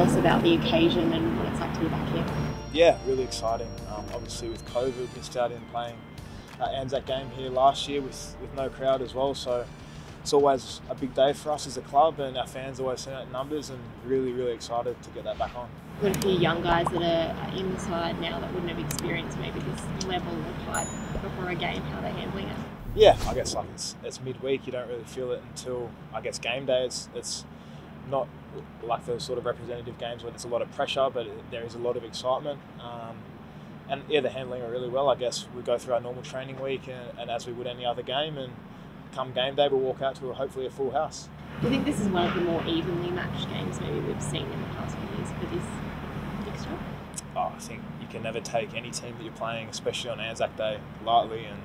tell us about the occasion and what it's like to be back here. Yeah, really exciting. Obviously with COVID, missed out in playing ANZAC game here last year with no crowd as well, so it's always a big day for us as a club, and our fans always send out numbers, and really, really excited to get that back on. We've got a few young guys that are in the side now that wouldn't have experienced maybe this level of hype before a game, how they're handling it. Yeah, I guess like it's midweek, you don't really feel it until, I guess, game day. It's not like those sort of representative games where there's a lot of pressure, but there is a lot of excitement. And yeah, they're handling it really well. I guess we go through our normal training week and as we would any other game, and come game day we'll walk out to hopefully a full house. Do you think this is one of the more evenly matched games maybe we've seen in the past few years for this fixture? Oh, I think you can never take any team that you're playing, especially on ANZAC Day, lightly, and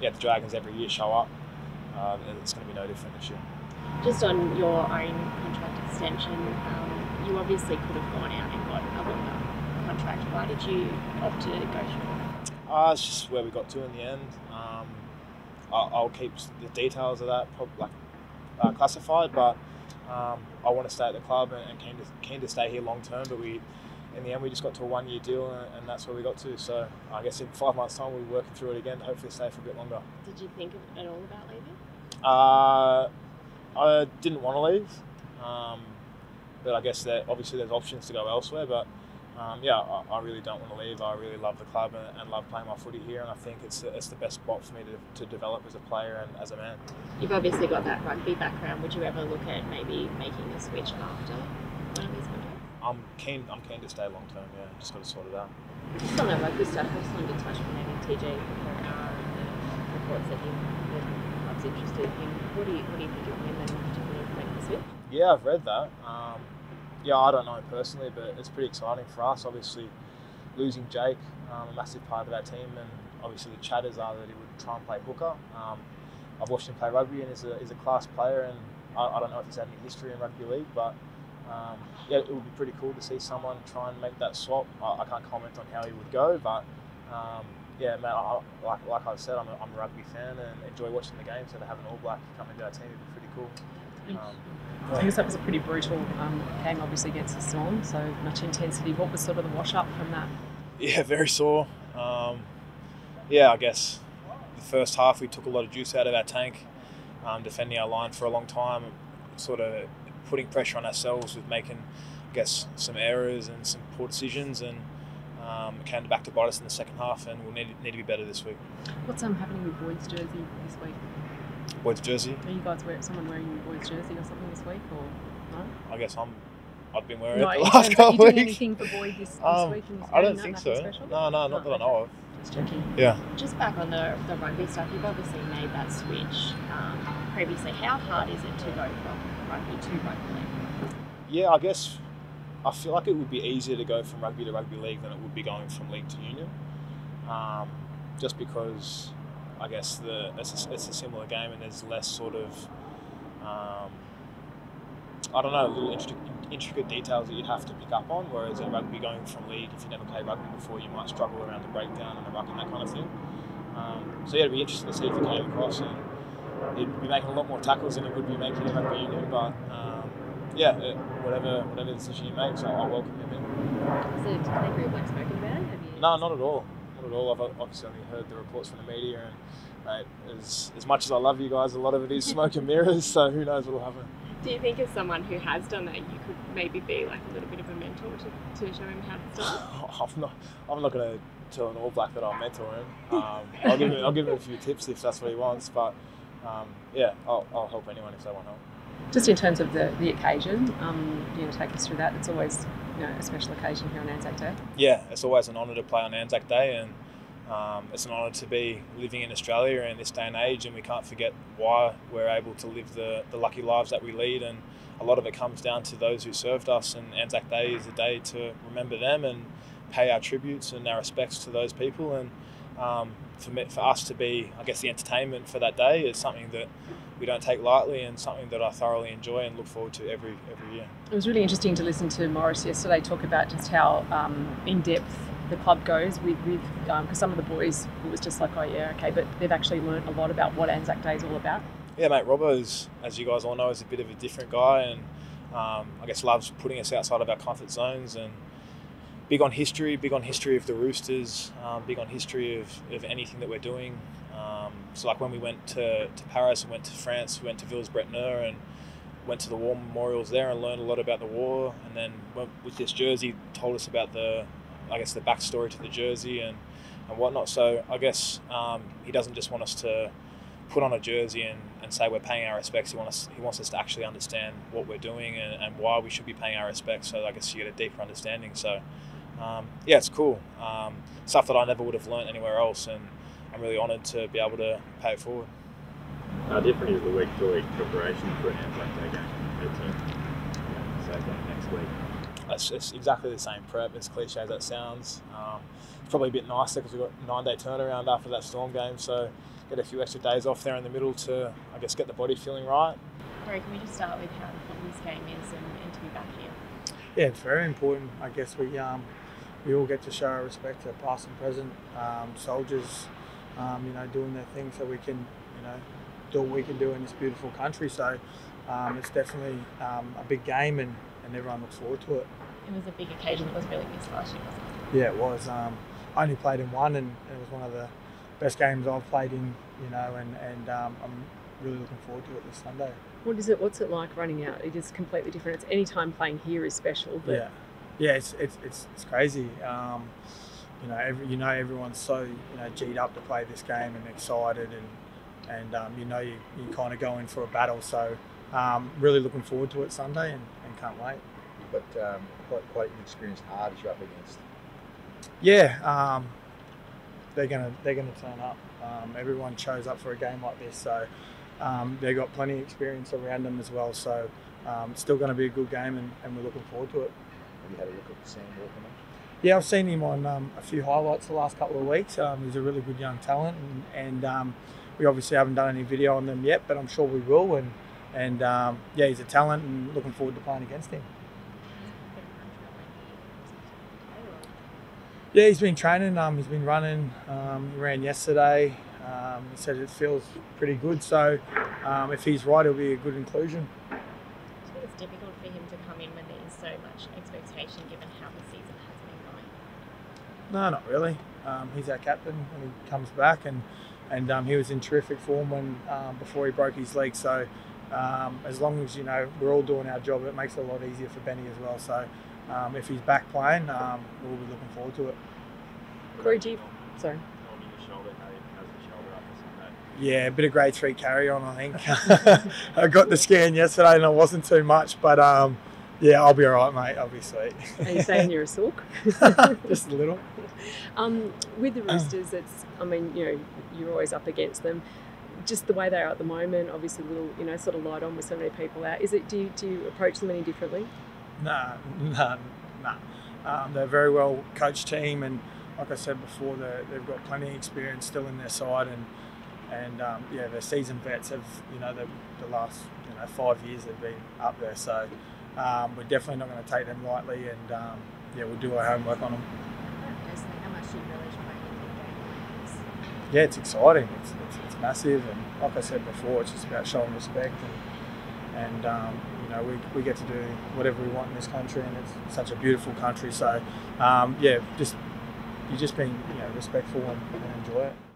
yeah, the Dragons every year show up, and it's going to be no different this year. Just on your own contract extension, you obviously could have gone out and got a longer contract. Why did you opt to go short? It's just where we got to in the end. I'll keep the details of that classified, but I want to stay at the club and keen to stay here long term, but in the end, we just got to a one-year deal, and that's where we got to. So I guess in 5 months' time, we'll be working through it again to hopefully stay for a bit longer. Did you think at all about leaving? I didn't want to leave, but I guess that obviously there's options to go elsewhere. But yeah, I really don't want to leave. I really love the club and love playing my footy here, and I think it's the best spot for me to develop as a player and as a man. You've obviously got that rugby background. Would you ever look at maybe making a switch after one of these contracts? I'm keen to stay long term, yeah. Just got to sort it out. Just on that rugby stuff, I just wanted to touch on maybe TJ Pereira and the reports that I was interested in. What do you think of him, and particularly making the switch? Yeah, I've read that. Yeah, I don't know him personally, but it's pretty exciting for us. Obviously, losing Jake, a massive part of our team, and obviously the chatters are that he would try and play hooker. I've watched him play rugby, and he's a class player, and I don't know if he's had any history in rugby league, but. Yeah, it would be pretty cool to see someone try and make that swap. I can't comment on how he would go, but yeah, man, like I said, I'm a rugby fan and enjoy watching the game, so to have an All Black come into our team would be pretty cool. I guess that was a pretty brutal game, obviously, against the Storm, so much intensity. What was sort of the wash-up from that? Yeah, very sore. Yeah, I guess the first half we took a lot of juice out of our tank, defending our line for a long time, sort of putting pressure on ourselves with making, I guess, some errors and some poor decisions, and it came back to bite us in the second half, and we'll need to be better this week. What's happening with Boyd's jersey this week? Boyd's jersey? Are you guys someone wearing your Boyd's jersey or something this week, or no? I guess I've been wearing it the last couple of weeks. Are you doing anything for Boyd this week? I don't think so. Special? No, not that I know of. Just checking. Yeah. Just back on the rugby stuff, you've obviously made that switch previously. How hard is it to go from rugby to rugby league? Yeah, I guess I feel like it would be easier to go from rugby to rugby league than it would be going from league to union, just because I guess it's a similar game, and there's less sort of I don't know, little intricate details that you'd have to pick up on, whereas in rugby, going from league, if you never played rugby before, you might struggle around the breakdown and the ruck and that kind of thing. So yeah, it'd be interesting to see if it came across, and it'd be making a lot more tackles than it would be making in rugby union, but yeah, whatever decision you make, so I welcome him in. So, does the group like spoken about it? No, not at all. Not at all. I've obviously only heard the reports from the media, and mate, as much as I love you guys, a lot of it is smoke and mirrors, so who knows what'll happen. Do you think, as someone who has done that, you could maybe be like a little bit of a mentor to show him how to stop? I'm not going to tell an All Black that I'll mentor him. I'll give him a few tips if that's what he wants, but. Yeah, I'll help anyone if they want help. Just in terms of the occasion, you know, take us through that. It's always, you know, a special occasion here on ANZAC Day. Yeah, it's always an honour to play on ANZAC Day, and it's an honour to be living in Australia in this day and age, and we can't forget why we're able to live the lucky lives that we lead, and a lot of it comes down to those who served us, and ANZAC Day is a day to remember them and pay our tributes and our respects to those people. And for us to be, I guess, the entertainment for that day is something that we don't take lightly, and something that I thoroughly enjoy and look forward to every year. It was really interesting to listen to Morris yesterday talk about just how in-depth the club goes with because some of the boys, it was just like, oh yeah, okay, but they've actually learnt a lot about what ANZAC Day is all about. Yeah mate, Robbo, as you guys all know, is a bit of a different guy, and I guess loves putting us outside of our comfort zones, and big on history of the Roosters, big on history of anything that we're doing. So like when we went to Paris and went to France, we went to Villers-Bretonneux and went to the war memorials there and learned a lot about the war, and then with this jersey told us about the, I guess, the backstory to the jersey and whatnot. So I guess he doesn't just want us to put on a jersey and say we're paying our respects. He wants us to actually understand what we're doing and why we should be paying our respects. So I guess you get a deeper understanding. So yeah, it's cool. Stuff that I never would have learned anywhere else, and I'm really honoured to be able to pay it forward. How different is the week-to-week preparation for an ANZAC game compared to, say, game next week? It's exactly the same prep, as cliche as that sounds. It's probably a bit nicer because we've got a 9-day turnaround after that Storm game, so get a few extra days off there in the middle to, I guess, get the body feeling right. Corey, can we just start with how important this game is and to be back here? Yeah, it's very important. I guess we all get to show our respect to past and present soldiers, you know, doing their thing so we can, you know, do what we can do in this beautiful country. So it's definitely a big game, and everyone looks forward to it. It was a big occasion that was really missed last year, wasn't it? Yeah, it was. I only played in one, and it was one of the best games I've played in, you know, and I'm really looking forward to it this Sunday. What is it? What's it like running out? It is completely different. It's any time playing here is special. But yeah, it's crazy. You know, everyone's so, you know, G'd up to play this game and excited, and you know, you kind of go in for a battle. So really looking forward to it Sunday, and can't wait. But quite an experience, hard as you're up against. Yeah. They're gonna turn up. Everyone shows up for a game like this, so they've got plenty of experience around them as well. So it's still going to be a good game, and we're looking forward to it. Have you had a look at Sam Walker? Yeah, I've seen him on a few highlights the last couple of weeks. He's a really good young talent, and we obviously haven't done any video on them yet, but I'm sure we will. And yeah, he's a talent, and looking forward to playing against him. Yeah, he's been training, he's been running, he ran yesterday, he said it feels pretty good, so if he's right, it'll be a good inclusion. Do you think it's difficult for him to come in when there is so much expectation given how the season has been going? No, not really. He's our captain when he comes back, and he was in terrific form when before he broke his leg, so as long as, you know, we're all doing our job, it makes it a lot easier for Benny as well. So. If he's back playing, we'll be looking forward to it. Corey, sorry. Yeah, a bit of grade 3 carry on, I think. I got the scan yesterday and it wasn't too much, but yeah, I'll be all right, mate, obviously. Are you saying you're a sook? Just a little. With the Roosters, it's, I mean, you know, you're always up against them. Just the way they are at the moment, obviously, a little, you know, sort of light on with so many people out. Is it? Do you approach them any differently? No. They're a very well coached team, and like I said before, they've got plenty of experience still in their side, and yeah, they're seasoned vets. Have, you know, the last, you know, 5 years they've been up there, so we're definitely not going to take them lightly, and yeah, we'll do our homework on them. How much do you really play? Yeah, it's exciting. It's massive, and like I said before, it's just about showing respect and you know, we get to do whatever we want in this country, and it's such a beautiful country. So, yeah, just being, you know, respectful and enjoy it.